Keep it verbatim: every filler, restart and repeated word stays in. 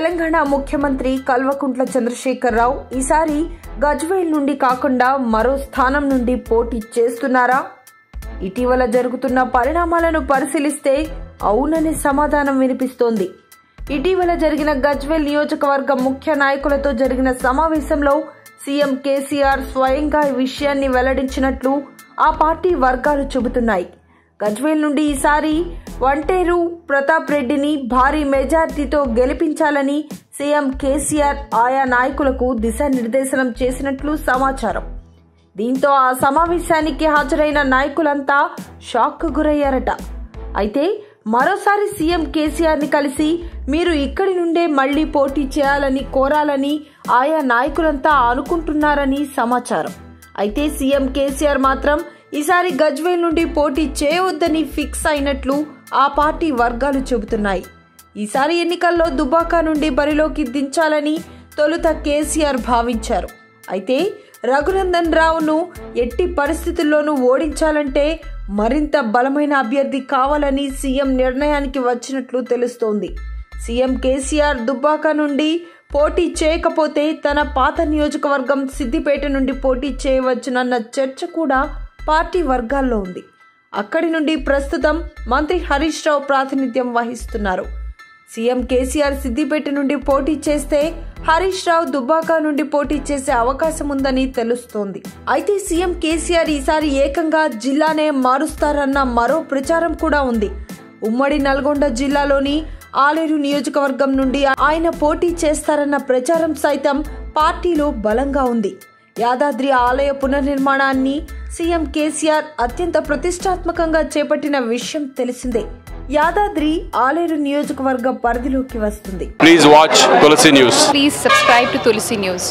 తెలంగాణ ముఖ్యమంత్రి కల్వకుంట్ల చంద్రశేఖర్ రావు ఈసారి గజ్వేల్ నుండి కాకుండా మరో స్థానం నుండి పోటీ చేస్తున్నారా? ఇటీవల జరుగుతున్న పరిణామాలను పరిశీలిస్తే అవుననే సమాధానం వినిపిస్తోంది. ఇటీవల జరిగిన గజ్వేల్ నియోజకవర్గ ముఖ్య నాయకులతో జరిగిన సమావేశంలో సీఎం కేసీఆర్ స్వయంగా ఈ విషయాన్ని వెల్లడించినట్లు ఆ పార్టీ వర్గాలు చెబుతున్నాయి. గజ్వేల్ నుండి ఈసారి వంటేరు ప్రతాప్ రెడ్డిని భారీ మెజార్టీతో గెలిపించాలని సీఎం కేసీఆర్ ఆయా నాయకులకు దిశానిర్దేశనం చేసినట్లు సమాచారం. దీంతో ఆ సమావేశానికి హాజరైన నాయకులంతా షాక్ గురయ్యారట. అయితే మరోసారి సీఎం కేసీఆర్ని కలిసి మీరు ఇక్కడి నుండే మళ్లీ పోటీ చేయాలని కోరాలని ఆయా నాయకులంతా అనుకుంటున్నారని సమాచారం. అయితే సీఎం కేసీఆర్ మాత్రం ఈసారి గజ్వేల్ నుండి పోటీ చేయవద్దని ఫిక్స్ అయినట్లు ఆ పార్టీ వర్గాలు చెబుతున్నాయి. ఈసారి ఎన్నికల్లో దుబాకా నుండి బరిలోకి దించాలని తొలుత కేసీఆర్ భావించారు. అయితే రఘునందన్ రావును ఎట్టి పరిస్థితుల్లోనూ ఓడించాలంటే మరింత బలమైన అభ్యర్థి కావాలని సీఎం నిర్ణయానికి వచ్చినట్లు తెలుస్తోంది. సీఎం కేసీఆర్ దుబాకా నుండి పోటీ చేయకపోతే తన పాత నియోజకవర్గం సిద్దిపేట నుండి పోటీ చేయవచ్చునన్న చర్చ కూడా పార్టీ వర్గాల్లో ఉంది. అక్కడి నుండి ప్రస్తుతం మంత్రి హరీష్ రావు ప్రాతినిధ్యం వహిస్తున్నారు. సీఎం కేసీఆర్ సిద్దిపేట నుండి పోటీ చేస్తే హరీష్ రావు దుబ్బాక నుండి పోటీ చేసే అవకాశం ఉందని తెలుస్తోంది. అయితే సీఎం కేసీఆర్ ఈసారి ఏకంగా జిల్లానే మారుస్తారన్న మరో ప్రచారం కూడా ఉంది. ఉమ్మడి నల్గొండ జిల్లాలోని ఆలేరు నియోజకవర్గం నుండి ఆయన పోటీ చేస్తారన్న ప్రచారం సైతం పార్టీలో బలంగా ఉంది. యాదాద్రి ఆలయ పునర్నిర్మాణాన్ని సీఎం కేసీఆర్ అత్యంత ప్రతిష్టాత్మకంగా చేపట్టిన విషయం తెలిసిందే. యాదాద్రి ఆలేరు నియోజకవర్గ పరిధిలోకి వస్తుంది. Please watch Tulasi news. Please subscribe to Tulasi news.